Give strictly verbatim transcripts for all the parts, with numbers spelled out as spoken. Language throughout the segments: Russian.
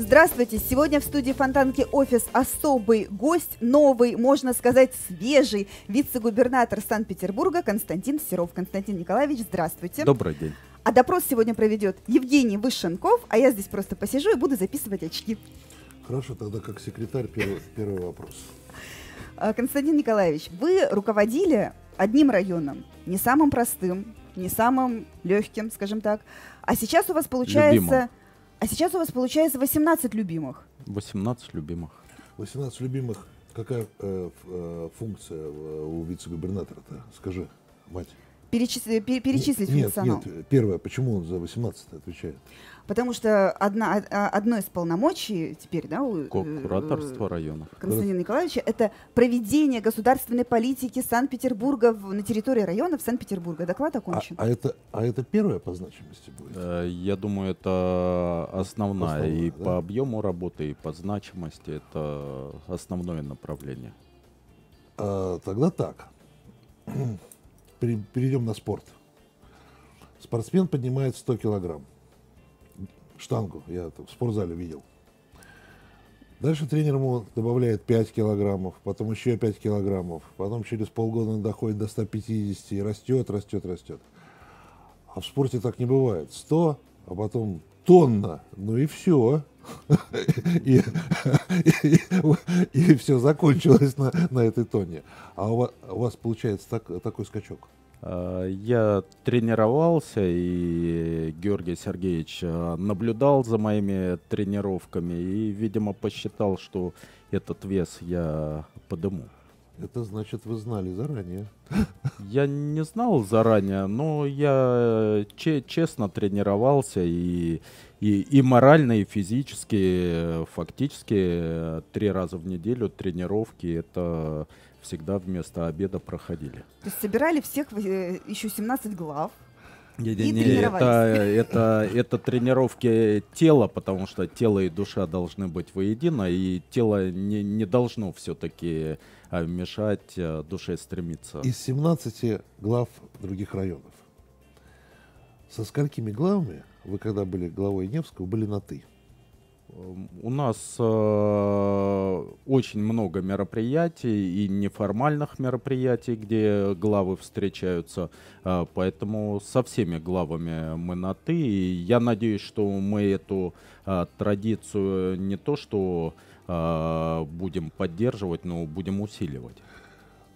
Здравствуйте! Сегодня в студии Фонтанки офис особый гость, новый, можно сказать, свежий вице-губернатор Санкт-Петербурга Константин Серов. Константин Николаевич, здравствуйте! Добрый день! А допрос сегодня проведет Евгений Вышенков, а я здесь просто посижу и буду записывать очки. Хорошо, тогда как секретарь первый, первый вопрос. Константин Николаевич, вы руководили одним районом, не самым простым, не самым легким, скажем так, а сейчас у вас получается... Любимым. А сейчас у вас получается восемнадцать любимых. восемнадцать любимых. восемнадцать любимых. Какая э, э, функция у вице-губернатора-то? Скажи, мать. Перечисли, пер, перечислить нет, функционал. Нет, первое, почему он за восемнадцать отвечает? Потому что одна, одно из полномочий теперь, да, у кураторства района Константина Николаевича, это проведение государственной политики Санкт-Петербурга на территории районов Санкт-Петербурга. Доклад окончен. А, а, это, а это первое по значимости будет? Я думаю, это основная, основная и да? по объему работы, и по значимости. Это основное направление. А, тогда так. Перейдем на спорт. Спортсмен поднимает сто килограмм. Штангу я в спортзале видел. Дальше тренер ему добавляет пять килограммов, потом еще пять килограммов, потом через полгода он доходит до ста пятидесяти и растет, растет, растет. А в спорте так не бывает. сто, а потом тонна, ну и все. И, и, и все закончилось на, на этой тонне. А у вас, у вас получается так, такой скачок? Я тренировался, и Георгий Сергеевич наблюдал за моими тренировками и, видимо, посчитал, что этот вес я подниму. Это значит, вы знали заранее. Я не знал заранее, но я честно тренировался и, и, и морально, и физически. Фактически три раза в неделю тренировки это всегда вместо обеда проходили. То есть собирали всех еще семнадцать глав. Не, не, не, это, это, это тренировки тела, потому что тело и душа должны быть воедино, и тело не, не должно все-таки мешать душе стремиться. Из семнадцати глав других районов, со сколькими главами вы, когда были главой Невского, были на «ты»? У нас э, очень много мероприятий и неформальных мероприятий, где главы встречаются, э, поэтому со всеми главами мы на «ты». И я надеюсь, что мы эту э, традицию не то что э, будем поддерживать, но будем усиливать.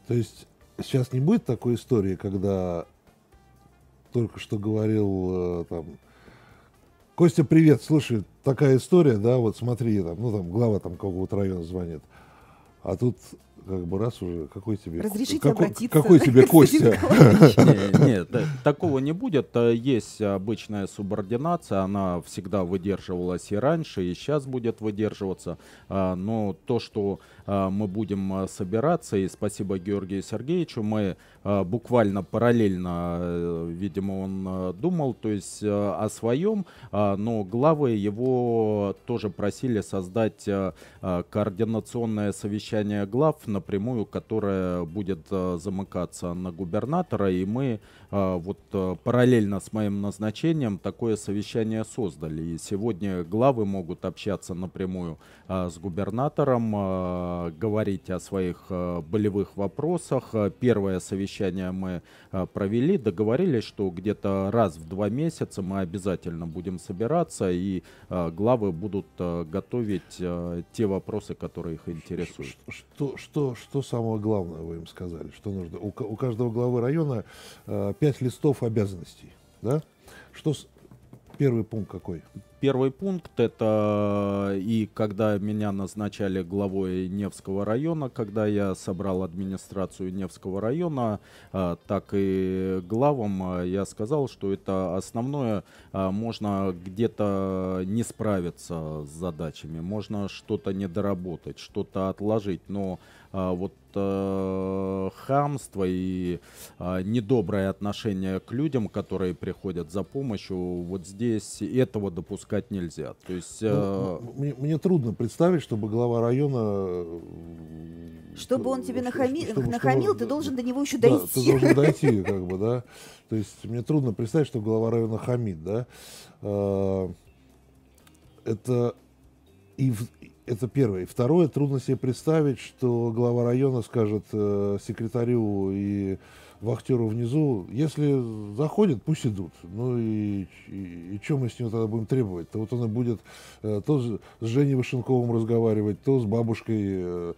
То есть сейчас не будет такой истории, когда только что говорил э, там... Костя, привет, слушай, такая история, да, вот смотри, там, ну там глава там какого-то района звонит, а тут как бы раз уже, какой тебе, какой, какой тебе Костя? Нет, такого не будет, есть обычная субординация, она всегда выдерживалась и раньше, и сейчас будет выдерживаться, но то, что мы будем собираться, и спасибо Георгию Сергеевичу, мы буквально параллельно, видимо, он думал, то есть о своем, но главы его тоже просили создать координационное совещание глав напрямую, которое будет замыкаться на губернатора, и мы вот параллельно с моим назначением такое совещание создали, и сегодня главы могут общаться напрямую с губернатором, говорить о своих болевых вопросах. Первое совещание мы провели, договорились, что где-то раз в два месяца мы обязательно будем собираться, и главы будут готовить те вопросы, которые их интересуют. Что, что, что самое главное вы им сказали? Что нужно? У, у каждого главы района пять листов обязанностей. Да? Что с... Первый пункт какой? Первый пункт — это и когда меня назначали главой Невского района, когда я собрал администрацию Невского района, так и главам я сказал, что это основное, можно где-то не справиться с задачами, можно что-то недоработать, что-то отложить, но вот хамство и недоброе отношение к людям, которые приходят за помощью, вот здесь этого допускать нельзя. То есть, ну, э... мне, мне трудно представить, чтобы глава района... Чтобы он тебе нахами... чтобы, нахамил, чтобы... ты должен до него еще да, дойти. Ты должен дойти, как бы, да. То есть мне трудно представить, что глава района хамит, да. Это И это первое. Второе, трудно себе представить, что глава района скажет э, секретарю и вахтеру внизу, если заходят, пусть идут. Ну и, и, и что мы с ним тогда будем требовать? То вот он и будет э, то с Женей Вышенковым разговаривать, то с бабушкой. Э,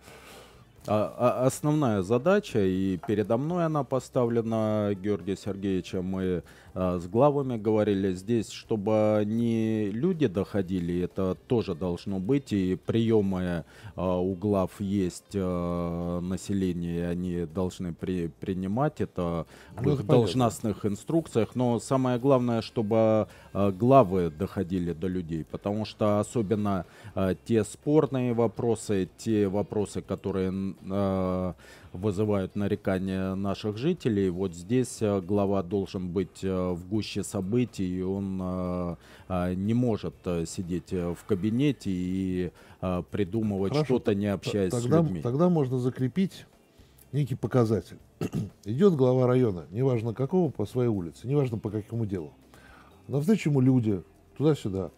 А основная задача, и передо мной она поставлена, Георгия Сергеевича, мы а, с главами говорили здесь, чтобы не люди доходили, это тоже должно быть, и приемы а, у глав есть а, население, и они должны при, принимать это в их должностных инструкциях, но самое главное, чтобы а, главы доходили до людей, потому что особенно а, те спорные вопросы, те вопросы, которые вызывают нарекания наших жителей. Вот здесь глава должен быть в гуще событий, и он не может сидеть в кабинете и придумывать что-то, не общаясь тогда, с людьми. Тогда можно закрепить некий показатель. Идет глава района, неважно какого, по своей улице, неважно по какому делу. Навстречу ему люди, туда-сюда.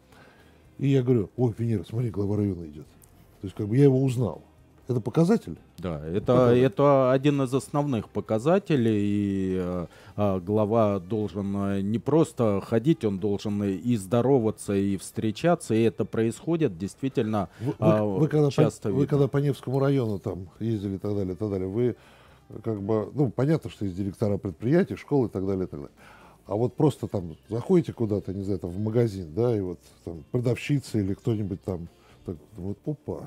И я говорю, ой, Венера, смотри, глава района идет. То есть как бы я его узнал. Это показатель? Да, это, показатель. Это один из основных показателей, и э, глава должен не просто ходить, он должен и здороваться, и встречаться, и это происходит действительно вы, э, вы, когда часто. По, вы когда по Невскому району там ездили и так далее, и так далее, вы как бы, ну, понятно, что из директора предприятий, школ и так далее, и так далее. А вот просто там заходите куда-то, не знаю, там, в магазин, да, и вот там продавщица или кто-нибудь там, так, вот пупа.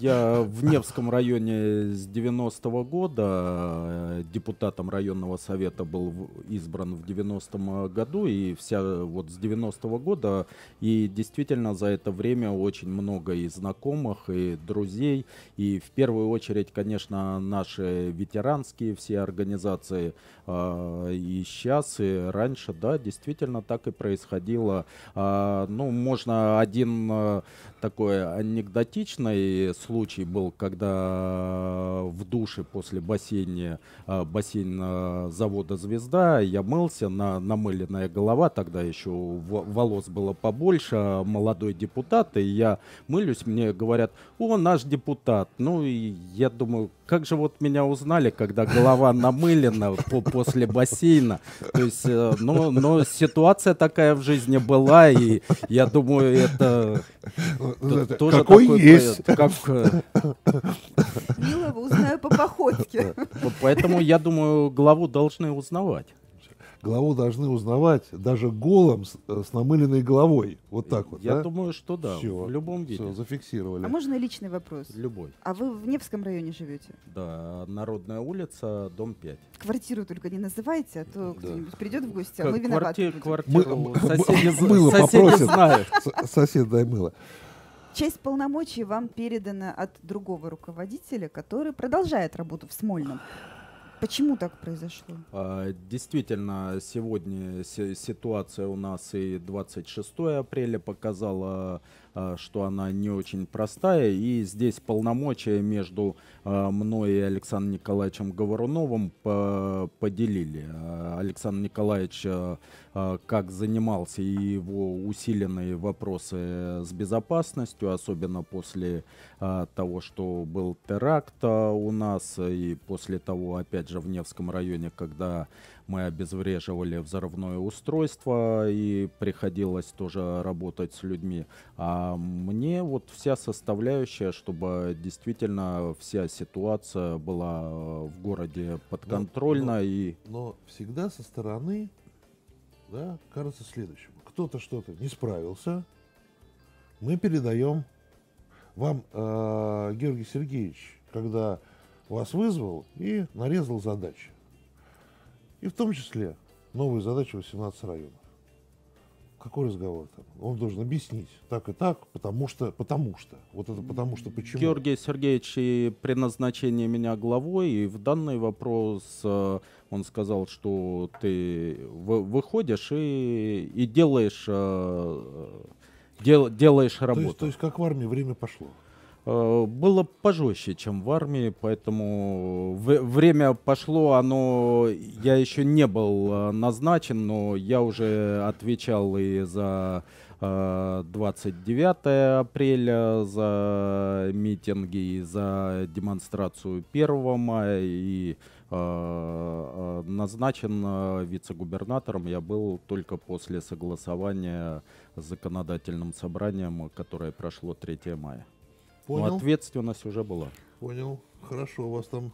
Я в Невском районе с девяностого года, депутатом районного совета был избран в девяностом году, и вся вот с девяностого года, и действительно за это время очень много и знакомых, и друзей, и в первую очередь, конечно, наши ветеранские все организации, и сейчас, и раньше, да, действительно так и происходило. Ну, можно один такой Такой анекдотичный случай был, когда в душе после бассейна, бассейн завода «Звезда», я мылся, на, намыленная голова, тогда еще волос было побольше, молодой депутат, и я мылюсь, мне говорят, о, наш депутат. Ну, и я думаю, как же вот меня узнали, когда голова намылена по, после бассейна. То есть, но, но ситуация такая в жизни была, и я думаю, это... Т тоже какой такой есть. Как... Милого узнаю по походке. Поэтому, я думаю, главу должны узнавать. Главу должны узнавать даже голым с, с намыленной головой. Вот так вот. Я да? думаю, что да. Все, в любом виде. Все, зафиксировали. А можно личный вопрос? Любой. А вы в Невском районе живете? Да, Народная улица, дом пять. Квартиру только не называйте, а то да. кто-нибудь придет в гости, а мы виноваты. Квартиру соседи знают. Сосед дай мыло. Часть полномочий вам передана от другого руководителя, который продолжает работу в Смольном. Почему так произошло? Действительно, сегодня ситуация у нас и двадцать шестого апреля показала, что она не очень простая. И здесь полномочия между мной и Александром Николаевичем Говоруновым поделили. Александр Николаевич как занимался и его усиленные вопросы с безопасностью, особенно после того, что был теракт у нас, и после того, опять же, в Невском районе, когда мы обезвреживали взрывное устройство, и приходилось тоже работать с людьми. А мне вот вся составляющая, чтобы действительно вся ситуация была в городе подконтрольна. Но, но, и... но всегда со стороны, да, кажется следующим. Кто-то что-то не справился, мы передаем вам, э, Георгий Сергеевич, когда вас вызвал и нарезал задачи. И в том числе новые задачи восемнадцати районов. Какой разговор там? Он должен объяснить так и так, потому что, потому что. Вот это потому что почему. Георгий Сергеевич и при назначении меня главой, и в данный вопрос э, он сказал, что ты вы, выходишь и, и делаешь, э, дел, делаешь работу. То есть, то есть как в армии время пошло? было пожестче, чем в армии, поэтому время пошло, оно, я еще не был назначен, но я уже отвечал и за двадцать девятое апреля, за митинги, и за демонстрацию первого мая, и назначен вице-губернатором я был только после согласования с законодательным собранием, которое прошло третьего мая. Понял. Но ответственность уже была. Понял. Хорошо, у вас там...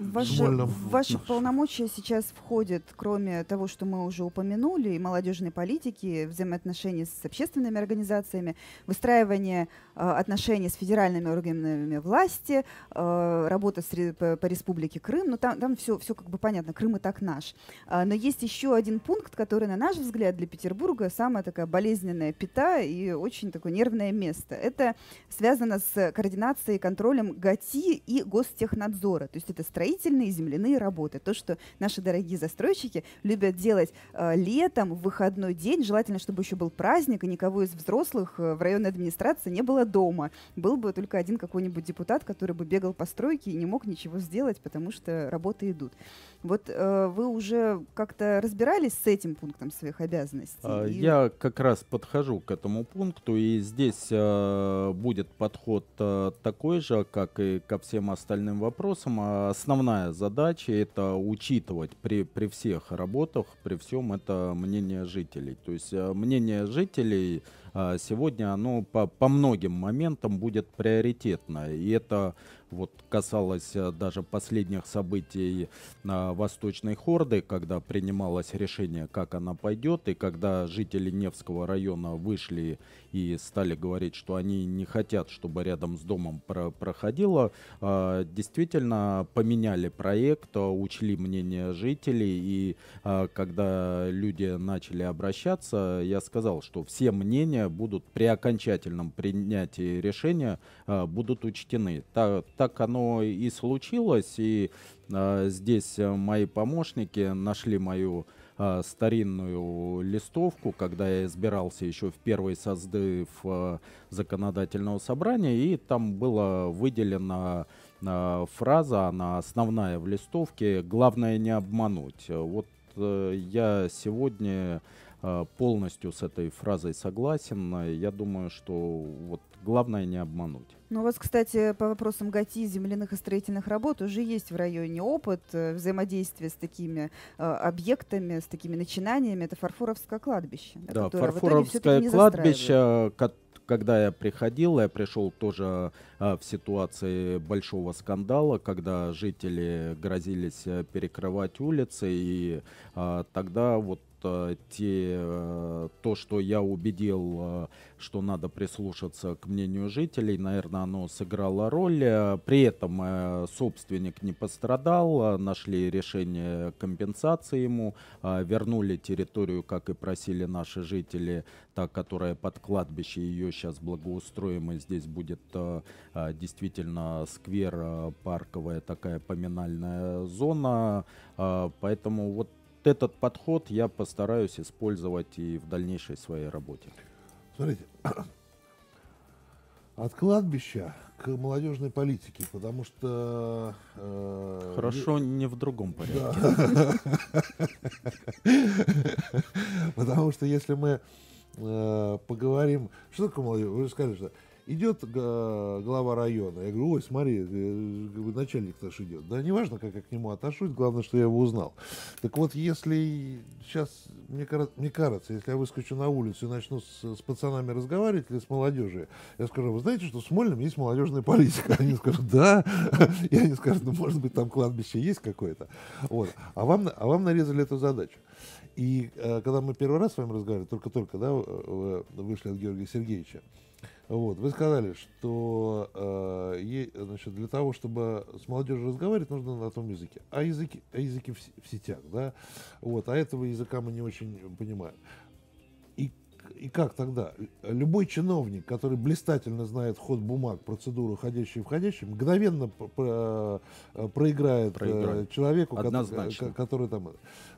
Ваши, ваши полномочия сейчас входят, кроме того, что мы уже упомянули, и молодежной политики, взаимоотношения с общественными организациями, выстраивание э, отношений с федеральными органами власти, э, работа с, по, по Республике Крым, но там, там все, все как бы понятно, Крым и так наш. А, но есть еще один пункт, который, на наш взгляд, для Петербурга самая такая болезненная пята и очень такое нервное место. Это связано с координацией и контролем ГАТИ и гостехнадзора, то есть это строительство, строительные земляные работы. То, что наши дорогие застройщики любят делать э, летом, в выходной день. Желательно, чтобы еще был праздник, и никого из взрослых э, в районной администрации не было дома. Был бы только один какой-нибудь депутат, который бы бегал по стройке и не мог ничего сделать, потому что работы идут. Вот э, вы уже как-то разбирались с этим пунктом своих обязанностей? А, и... Я как раз подхожу к этому пункту, и здесь э, будет подход э, такой же, как и ко всем остальным вопросам. Основная задача — это учитывать при, при всех работах, при всем это мнение жителей. То есть мнение жителей сегодня оно по, по многим моментам будет приоритетно. И это вот касалось даже последних событий Восточной Хорды, когда принималось решение, как она пойдет, и когда жители Невского района вышли и стали говорить, что они не хотят, чтобы рядом с домом про проходило, действительно поменяли проект, учли мнение жителей, и когда люди начали обращаться, я сказал, что все мнения будут при окончательном принятии решения будут учтены. Так, так оно и случилось, и здесь мои помощники нашли мою э, старинную листовку, когда я избирался еще в первый созыв э, законодательного собрания, и там была выделена э, фраза, она основная в листовке: «Главное не обмануть». Вот э, я сегодня э, полностью с этой фразой согласен. Я думаю, что вот главное не обмануть. Ну, у вас, кстати, по вопросам ГАТИ, земляных и строительных работ уже есть в районе опыт взаимодействия с такими э, объектами, с такими начинаниями. Это Фарфоровское кладбище. Да, Фарфоровское кладбище, когда я приходил, я пришел тоже э, в ситуации большого скандала, когда жители грозились перекрывать улицы, и э, тогда вот Те, то, что я убедил, что надо прислушаться к мнению жителей, наверное, оно сыграло роль. При этом собственник не пострадал, нашли решение компенсации ему, вернули территорию, как и просили наши жители, та, которая под кладбище, ее сейчас благоустроим, и здесь будет действительно сквер, парковая такая поминальная зона, поэтому вот этот подход я постараюсь использовать и в дальнейшей своей работе. Смотрите, от кладбища к молодежной политике, потому что... Э, Хорошо, не, не в другом порядке. Потому что если мы поговорим... Что такое молодежь? Вы же сказали, что идет глава района. Я говорю: ой, смотри, начальник наш идет. Да неважно, как я к нему отношусь, главное, что я его узнал. Так вот, если сейчас, мне кажется, если я выскочу на улицу и начну с, с пацанами разговаривать или с молодежью, я скажу: вы знаете, что в Смольном есть молодежная политика? Они скажут: да. И они скажут: ну, может быть, там кладбище есть какое-то. Вот. А вам, а вам нарезали эту задачу. И когда мы первый раз с вами разговаривали, только-только, да, вышли от Георгия Сергеевича, вот, вы сказали, что э, значит, для того, чтобы с молодежью разговаривать, нужно на том языке. А языки, а языки в, в сетях, да? Вот, а этого языка мы не очень понимаем. И, и как тогда? Любой чиновник, который блистательно знает ход бумаг, процедуру ходящий и входящий, мгновенно про, проиграет, проиграет человеку, который, который там...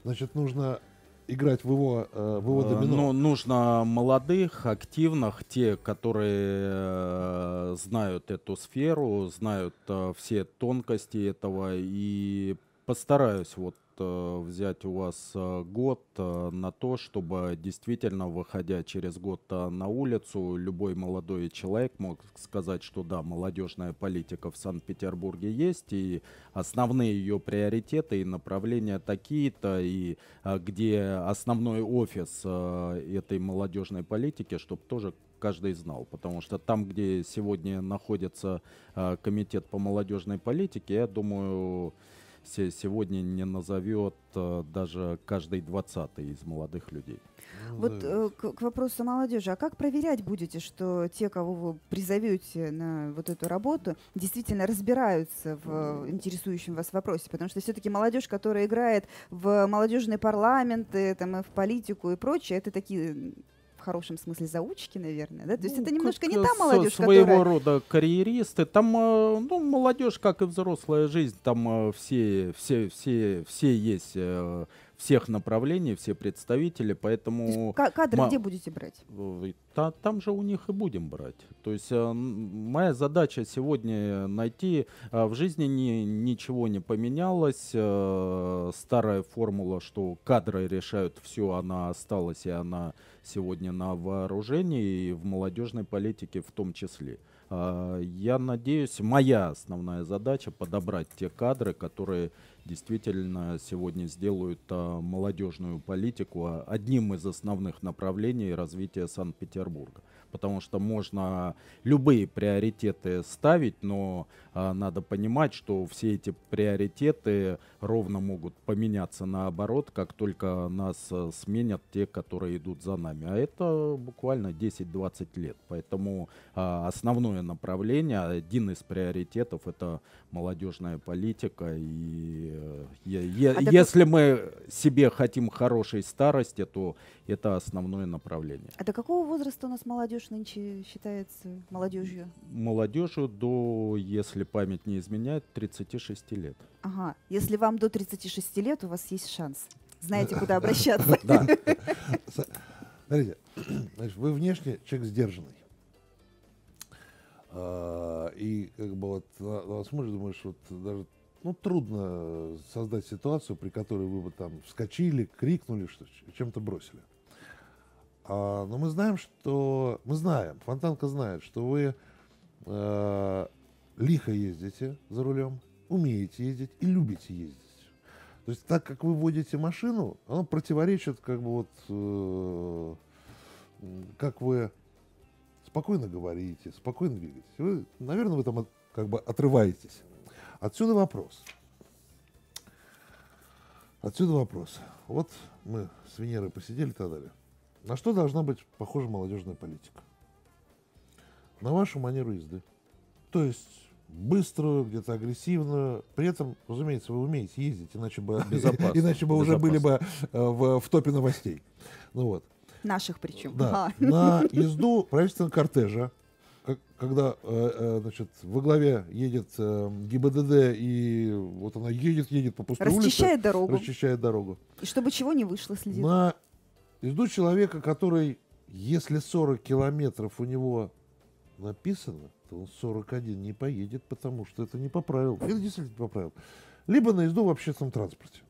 Значит, нужно играть в его, в его домино? Ну, нужно молодых, активных, те, которые знают эту сферу, знают все тонкости этого. И постараюсь вот взять у вас год на то, чтобы действительно, выходя через год на улицу, любой молодой человек мог сказать, что да, молодежная политика в Санкт-Петербурге есть, и основные ее приоритеты и направления такие-то, и где основной офис этой молодежной политики, чтобы тоже каждый знал, потому что там, где сегодня находится комитет по молодежной политике, я думаю, сегодня не назовет даже каждый двадцатый из молодых людей. Вот э, к, к вопросу молодежи. А как проверять будете, что те, кого вы призовете на вот эту работу, действительно разбираются в интересующем вас вопросе? Потому что все-таки молодежь, которая играет в молодежные парламенты, там, и в политику и прочее, это такие... в хорошем смысле заучки, наверное, да? То ну, есть это немножко не та молодежь, своего которая... рода карьеристы. Там, ну, молодежь, как и взрослая жизнь, там все, все, все, все есть, всех направлений, все представители, поэтому... Кадры где будете брать? Та там же у них и будем брать. То есть э, моя задача сегодня найти... Э, в жизни ни ничего не поменялось. Э, старая формула, что кадры решают все, она осталась, и она сегодня на вооружении, и в молодежной политике в том числе. Э, я надеюсь, моя основная задача — подобрать те кадры, которые... действительно сегодня сделают а, молодежную политику а, одним из основных направлений развития Санкт-Петербурга. Потому что можно любые приоритеты ставить, но а, надо понимать, что все эти приоритеты ровно могут поменяться наоборот, как только нас а, сменят те, которые идут за нами. А это буквально десять-двадцать лет. Поэтому а, основное направление, один из приоритетов — это молодежная политика. И я, я, а если до... мы себе хотим хорошей старости, то это основное направление. А до какого возраста у нас молодежь нынче считается молодежью? Молодежью до, если память не изменяет, тридцати шести лет. Ага, если вам до тридцати шести лет, у вас есть шанс. Знаете, куда обращаться. Смотрите, вы внешне человек сдержанный. И как бы вот на вас смотришь, думаешь, вот даже... Ну, трудно создать ситуацию, при которой вы бы там вскочили, крикнули, чем-то бросили. А, но мы знаем, что... Мы знаем, Фонтанка знает, что вы э, лихо ездите за рулем, умеете ездить и любите ездить. То есть так, как вы водите машину, она противоречит, как бы вот... Э, как вы спокойно говорите, спокойно двигаетесь. Вы, наверное, вы там от, как бы отрываетесь. Отсюда вопрос. Отсюда вопрос. Вот мы с Венерой посидели и так далее. На что должна быть похожа молодежная политика? На вашу манеру езды. То есть быструю, где-то агрессивную. При этом, разумеется, вы умеете ездить, иначе бы, иначе бы уже были бы в, в топе новостей. Ну вот. Наших причем. Да. А. На езду правительственного кортежа. Когда значит, во главе едет ГИБДД, и вот она едет, едет по пустой улице. Расчищает дорогу. Расчищает дорогу. И чтобы чего не вышло, следит. На езду человека, который, если сорок километров у него написано, то он сорок один не поедет, потому что это не по правилам. Это действительно не по правилам. Либо на езду в общественном транспорте.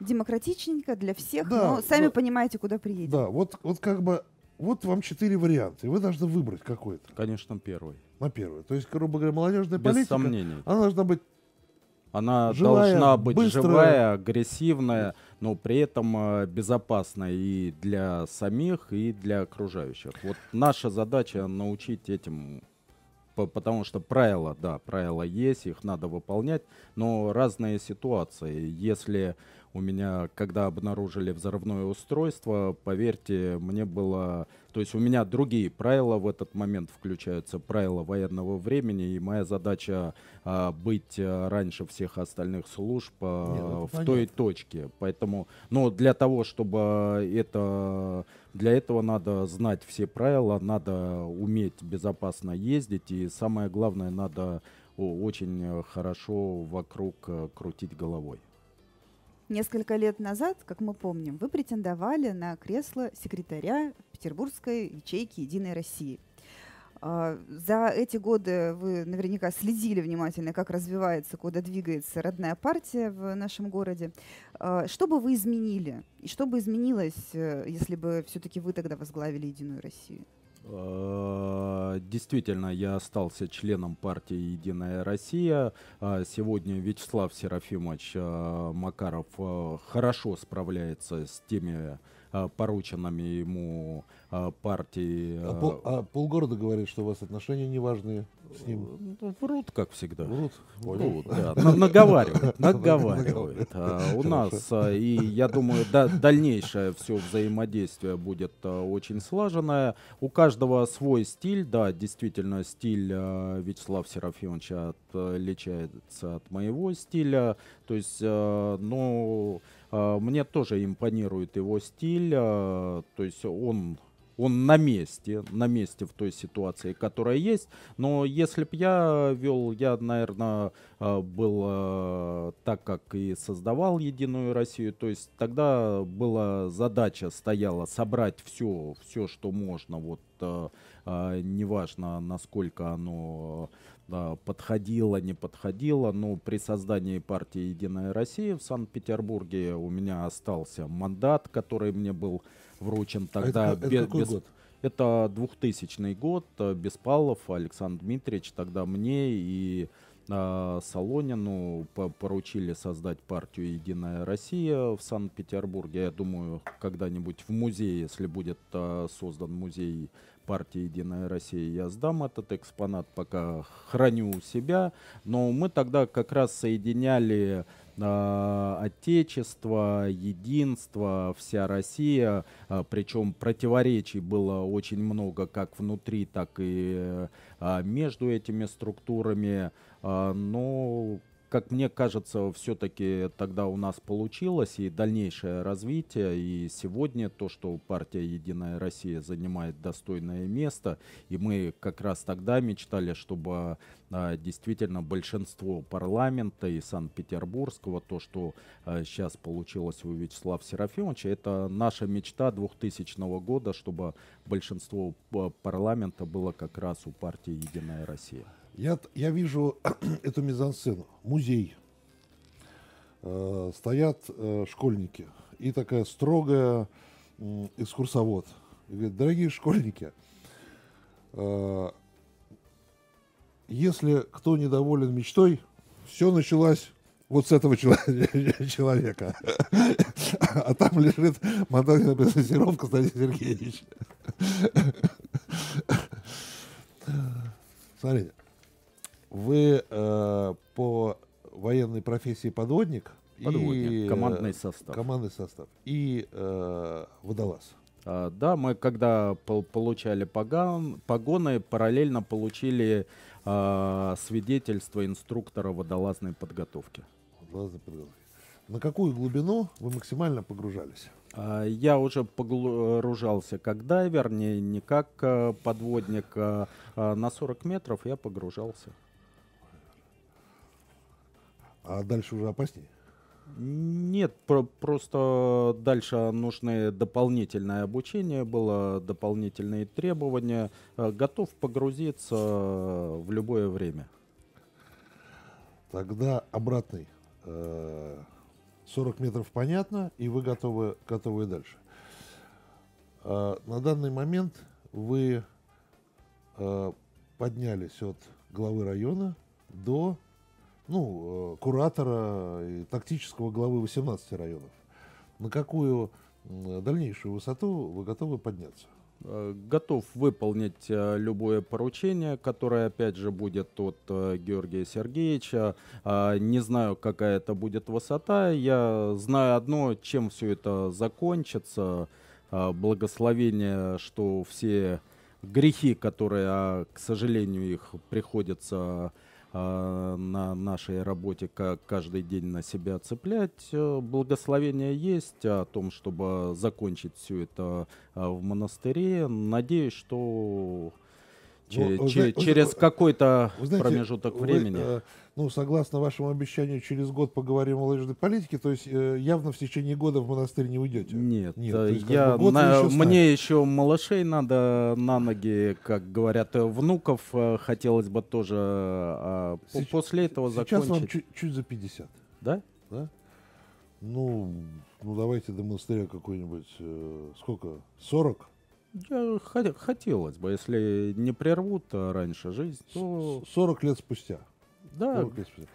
Демократичненько для всех, да, но сами но, понимаете, куда приедете. Да, вот, вот как бы... Вот вам четыре варианта, и вы должны выбрать какой-то. Конечно, первый. На первый. То есть, грубо говоря, молодежная Без политика, сомнений. Она должна быть Она живая, должна быть быстрая. живая, агрессивная, но при этом безопасная и для самих, и для окружающих. Вот наша задача — научить этим, потому что правила, да, правила есть, их надо выполнять, но разные ситуации. Если... У меня, когда обнаружили взрывное устройство, поверьте, мне было... То есть у меня другие правила в этот момент включаются, правила военного времени, и моя задача а, быть раньше всех остальных служб а, Нет, в понятно. той точке. Поэтому, но для того, чтобы это... Для этого надо знать все правила, надо уметь безопасно ездить, и самое главное, надо очень хорошо вокруг крутить головой. Несколько лет назад, как мы помним, вы претендовали на кресло секретаря Петербургской ячейки «Единой России». За эти годы вы наверняка следили внимательно, как развивается, куда двигается родная партия в нашем городе. Что бы вы изменили? И что бы изменилось, если бы все-таки вы тогда возглавили «Единую Россию»? Действительно, я остался членом партии «Единая Россия». Сегодня Вячеслав Серафимович Макаров хорошо справляется с теми порученными ему партии. А, пол, а полгорода говорит, что у вас отношения неважные с ним. Врут, как всегда. Врут. Врут, да. Наговаривают. Наговаривают. У нас, и я думаю, дальнейшее все взаимодействие будет очень слаженное. У каждого свой стиль. Да, действительно, стиль Вячеслава Серафимовича отличается от моего стиля. То есть, ну... Мне тоже импонирует его стиль, то есть он, он на месте, на месте в той ситуации, которая есть. Но если бы я вел, я, наверное, был так, как и создавал «Единую Россию», то есть тогда была задача стояла собрать все, все, что можно, вот неважно, насколько оно... Да, подходила, не подходила, но при создании партии «Единая Россия» в Санкт-Петербурге у меня остался мандат, который мне был вручен тогда. Это, без, это какой без... год? Это двухтысячный год, Беспалов Александр Дмитриевич, тогда мне и а, Солонину поручили создать партию «Единая Россия» в Санкт-Петербурге. Я думаю, когда-нибудь в музее, если будет а, создан музей партии «Единая Россия», я сдам этот экспонат, пока храню у себя. Но мы тогда как раз соединяли э, отечество, единство, вся Россия. Э, причем противоречий было очень много как внутри, так и э, между этими структурами. Э, но... Как мне кажется, все-таки тогда у нас получилось и дальнейшее развитие, и сегодня то, что партия «Единая Россия» занимает достойное место, и мы как раз тогда мечтали, чтобы а, действительно большинство парламента и Санкт-Петербургского, то, что а, сейчас получилось у Вячеслава Серафимовича, это наша мечта двухтысячного года, чтобы большинство парламента было как раз у партии «Единая Россия». Я, я вижу эту мизансцену. Музей. Э, стоят э, школьники. И такая строгая э, экскурсовод. И говорит: дорогие школьники, э, если кто недоволен мечтой, все началось вот с этого человека. А там лежит мандатная Серов Константин Сергеевич. Смотрите. Вы э, по военной профессии подводник, подводник и, командный состав. Командный состав и э, водолаз. А, да, мы когда пол получали погон, погоны, параллельно получили э, свидетельство инструктора водолазной подготовки. Водолазной подготовки. На какую глубину вы максимально погружались? А, я уже погружался как дайвер, не, не как а, подводник. А, а, на сорок метров я погружался. А дальше уже опаснее? Нет, про просто дальше нужны дополнительное обучение, было дополнительные требования. Готов погрузиться в любое время. Тогда обратный. сорок метров понятно, и вы готовы, готовы дальше. На данный момент вы поднялись от главы района до... ну, куратора и тактического главы восемнадцати районов. На какую дальнейшую высоту вы готовы подняться? Готов выполнить любое поручение, которое, опять же, будет от Георгия Сергеевича. Не знаю, какая это будет высота. Я знаю одно, чем все это закончится. Благословение, что все грехи, которые, к сожалению, их приходится... на нашей работе каждый день на себя цеплять. Благословение есть о том, чтобы закончить все это в монастыре. Надеюсь, что Че, че, через какой-то промежуток времени. Вы, ну, согласно вашему обещанию, через год поговорим о лыжной политике, то есть явно в течение года в монастырь не уйдете? Нет, Нет есть, я, бы, на, еще мне еще малышей надо на ноги, как говорят, внуков хотелось бы тоже а сейчас, после этого закончить. Сейчас вам чуть, чуть за пятьдесят. Да? Да? Ну, ну, давайте до монастыря какой-нибудь, э, сколько, сорок? Я, хотелось бы, если не прервут раньше жизнь, то... сорок лет спустя. Да. сорок лет спустя.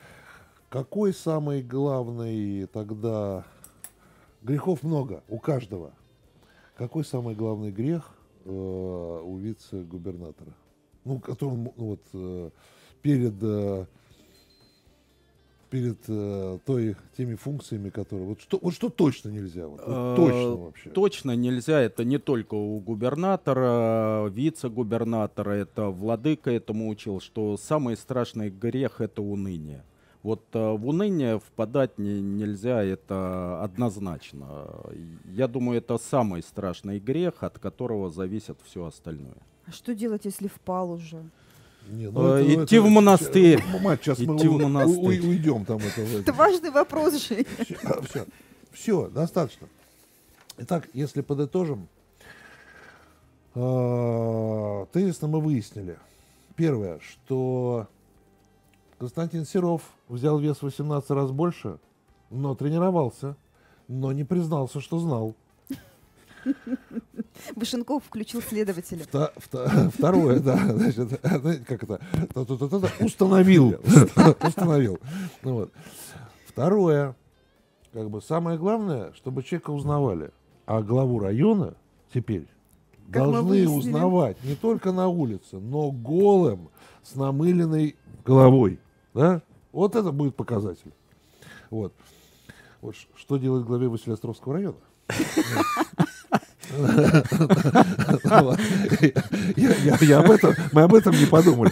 Какой самый главный тогда... Грехов много у каждого. Какой самый главный грех э, у вице-губернатора? Ну, который ну, вот, э, перед, э, перед э, той, теми функциями, которые... Вот что, вот что точно нельзя? Вот, вот точно вообще. Точно нельзя. Это не только у губернатора, вице-губернатора. Это владыка этому учил, что самый страшный грех — это уныние. Вот в уныние впадать не, нельзя, это однозначно. Я думаю, это самый страшный грех, от которого зависит все остальное. А что делать, если впал уже? Не, ну а, это, идти это, в монастырь. Мать, сейчас идти мы в монастырь. У, у, уйдем там. Это, это важный вопрос же. Все, все, все, достаточно. Итак, если подытожим, э, тезисно мы выяснили. Первое, что... Константин Серов взял вес восемнадцать раз больше, но тренировался, но не признался, что знал. Вышенков включил следователя. Второе, да, значит, как это, установил, установил. Второе, как бы самое главное, чтобы человека узнавали, а главу района теперь должны узнавать не только на улице, но голым, с намыленной головой. Да? Вот это будет показатель. Вот. Вот что делает главе Василеостровского района? Мы об этом не подумали.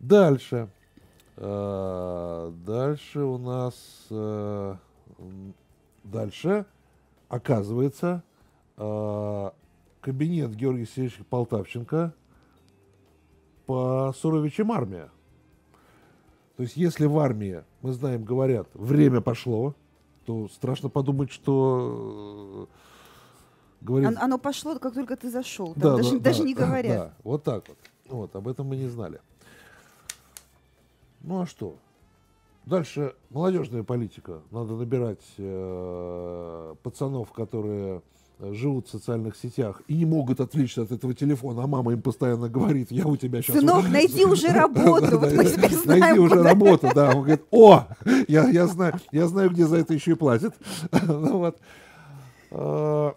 Дальше. Дальше у нас... Дальше, оказывается, кабинет Георгия Сергеевича Полтавченко по Суровичам армия. То есть, если в армии, мы знаем, говорят, время пошло, то страшно подумать, что... Говорит... Оно пошло, как только ты зашел. Да, даже да, даже да, не говорят. Да, вот так вот. Вот. Об этом мы не знали. Ну а что? Дальше молодежная политика. Надо набирать э, пацанов, которые... живут в социальных сетях и не могут отвлечься от этого телефона, а мама им постоянно говорит, я у тебя сейчас... Сынок, найди уже работу, вот мы теперь знаем. Найди уже работу, да. Он говорит, о, я знаю, где за это еще и платят. Она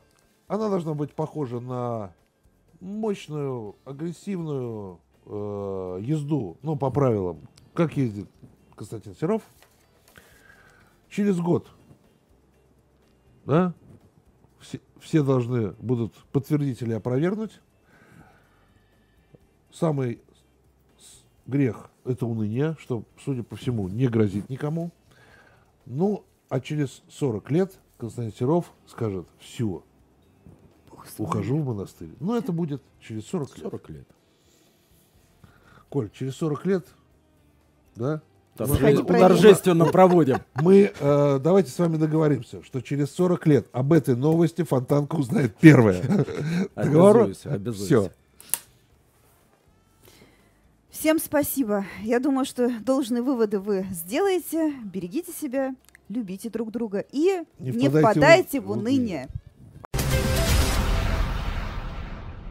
должна быть похожа на мощную, агрессивную езду, ну, по правилам, как ездит Константин Серов. Через год, да, все должны будут подтвердить или опровергнуть. Самый грех – это уныние, что, судя по всему, не грозит никому. Ну, а через сорок лет Константин Серов скажет, все, ухожу в монастырь. Но это будет через сорок лет. Коль, через сорок лет, да? Торжественно проводим. Мы э, давайте с вами договоримся, что через сорок лет об этой новости Фонтанка узнает первая. Обязуюсь, обязуюсь. Все. Всем спасибо. Я думаю, что должные выводы вы сделаете. Берегите себя, любите друг друга и не, не впадайте в уныние.